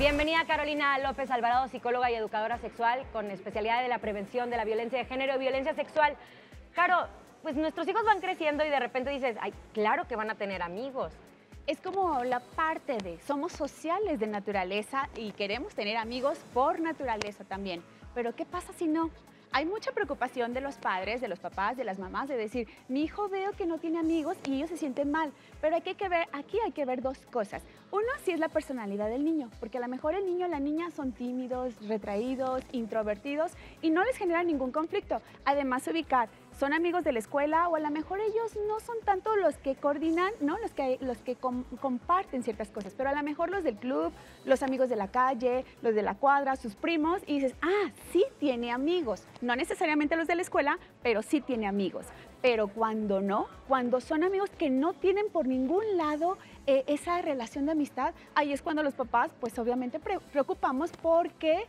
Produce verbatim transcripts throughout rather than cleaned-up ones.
Bienvenida Carolina López Alvarado, psicóloga y educadora sexual con especialidad de la prevención de la violencia de género y violencia sexual. Caro, pues nuestros hijos van creciendo y de repente dices, ay, claro que van a tener amigos. Es como la parte de, somos sociales de naturaleza y queremos tener amigos por naturaleza también. Pero ¿qué pasa si no? Hay mucha preocupación de los padres, de los papás, de las mamás, de decir, mi hijo veo que no tiene amigos y ellos se sienten mal. Pero hay que ver, aquí hay que ver dos cosas. Uno, sí es la personalidad del niño, porque a lo mejor el niño o la niña son tímidos, retraídos, introvertidos y no les genera ningún conflicto. Además, ubicar, son amigos de la escuela o a lo mejor ellos no son tanto los que coordinan, ¿no? los que, los que com comparten ciertas cosas, pero a lo mejor los del club, los amigos de la calle, los de la cuadra, sus primos, y dices, ah, sí tiene amigos. No necesariamente los de la escuela, pero sí tiene amigos. Pero cuando no, cuando son amigos que no tienen por ningún lado eh, esa relación de amistad, ahí es cuando los papás, pues obviamente pre preocupamos porque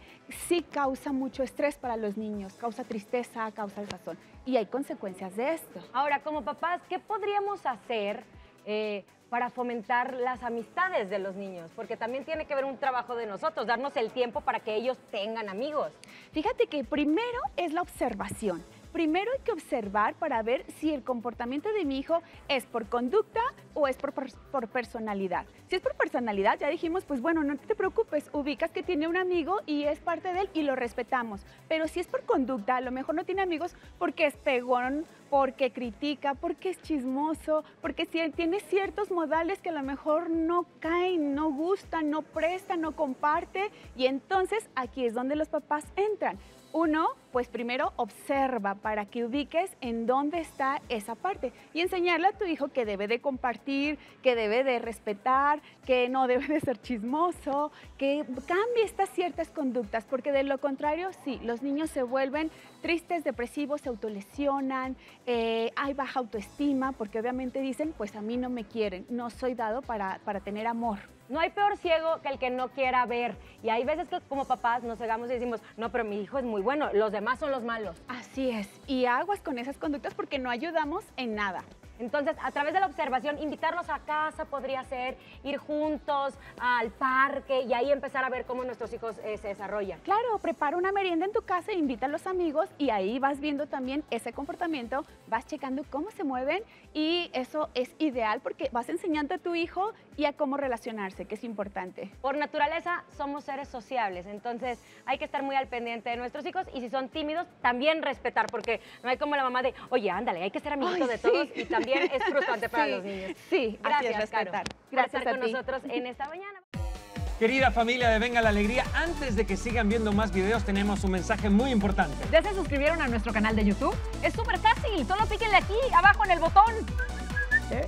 sí causa mucho estrés para los niños, causa tristeza, causa desazón. Y hay consecuencias de esto. Ahora, como papás, ¿qué podríamos hacer eh, para fomentar las amistades de los niños? Porque también tiene que ver un trabajo de nosotros, darnos el tiempo para que ellos tengan amigos. Fíjate que primero es la observación. Primero hay que observar para ver si el comportamiento de mi hijo es por conducta o es por, por, por personalidad. Si es por personalidad, ya dijimos, pues bueno, no te preocupes, ubicas que tiene un amigo y es parte de él y lo respetamos. Pero si es por conducta, a lo mejor no tiene amigos porque es pegón, porque critica, porque es chismoso, porque tiene ciertos modales que a lo mejor no caen, no gustan, no prestan, no comparte. Y entonces aquí es donde los papás entran. Uno, pues primero observa para que ubiques en dónde está esa parte y enseñarle a tu hijo que debe de compartir, que debe de respetar, que no debe de ser chismoso, que cambie estas ciertas conductas, porque de lo contrario, sí, los niños se vuelven tristes, depresivos, se autolesionan, eh, hay baja autoestima, porque obviamente dicen, pues a mí no me quieren, no soy dado para, para tener amor. No hay peor ciego que el que no quiera ver. Y hay veces que como papás nos cegamos y decimos, no, pero mi hijo es muy bueno, los demás son los malos. Así es. Y aguas con esas conductas porque no ayudamos en nada. Entonces, a través de la observación, invitarlos a casa podría ser, ir juntos al parque y ahí empezar a ver cómo nuestros hijos eh, se desarrollan. Claro, prepara una merienda en tu casa, invita a los amigos y ahí vas viendo también ese comportamiento, vas checando cómo se mueven y eso es ideal porque vas enseñando a tu hijo y a cómo relacionarse, que es importante. Por naturaleza somos seres sociables, entonces hay que estar muy al pendiente de nuestros hijos y si son tímidos, también respetar, porque no hay como la mamá de, oye, ándale, hay que ser amiguitos de todos y también es frustrante para los niños. Sí, gracias, Caro, por estar con nosotros en esta mañana. Querida familia de Venga la Alegría, antes de que sigan viendo más videos, tenemos un mensaje muy importante. ¿Ya se suscribieron a nuestro canal de YouTube? Es súper fácil, solo píquenle aquí, abajo en el botón. ¿Eh?